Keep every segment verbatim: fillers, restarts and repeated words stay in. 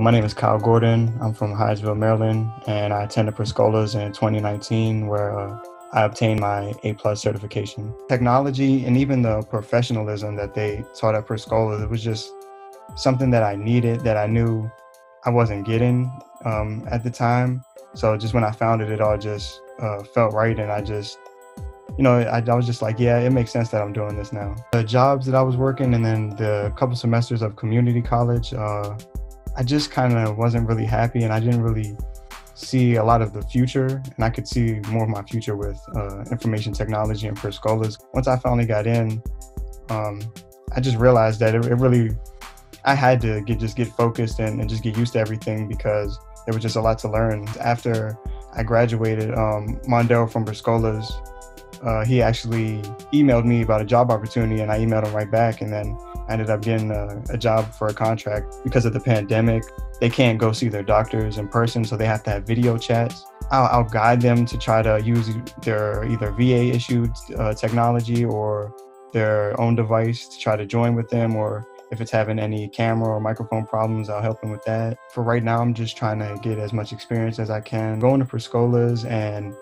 My name is Kyle Gordon. I'm from Hyattsville, Maryland, and I attended Per Scholas in twenty nineteen, where uh, I obtained my A plus certification. Technology and even the professionalism that they taught at Per Scholas, it was just something that I needed, that I knew I wasn't getting um, at the time. So just when I found it, it all just uh, felt right, and I just, you know, I, I was just like, yeah, it makes sense that I'm doing this now. The jobs that I was working, and then the couple semesters of community college, uh, I just kind of wasn't really happy, and I didn't really see a lot of the future, and I could see more of my future with uh, information technology and Per Scholas. Once I finally got in, um, I just realized that it, it really, I had to get just get focused and, and just get used to everything, because there was just a lot to learn. After I graduated, um, Mondell from Per Scholas, uh, he actually emailed me about a job opportunity, and I emailed him right back, and then I ended up getting a, a job for a contract. Because of the pandemic, they can't go see their doctors in person, so they have to have video chats. I'll, I'll guide them to try to use their either V A issued uh, technology or their own device to try to join with them, or if it's having any camera or microphone problems, I'll help them with that. For right now, I'm just trying to get as much experience as I can. Going to Per Scholas and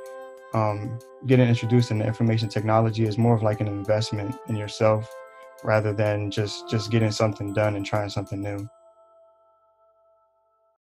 um, getting introduced into information technology is more of like an investment in yourself, rather than just just getting something done and trying something new.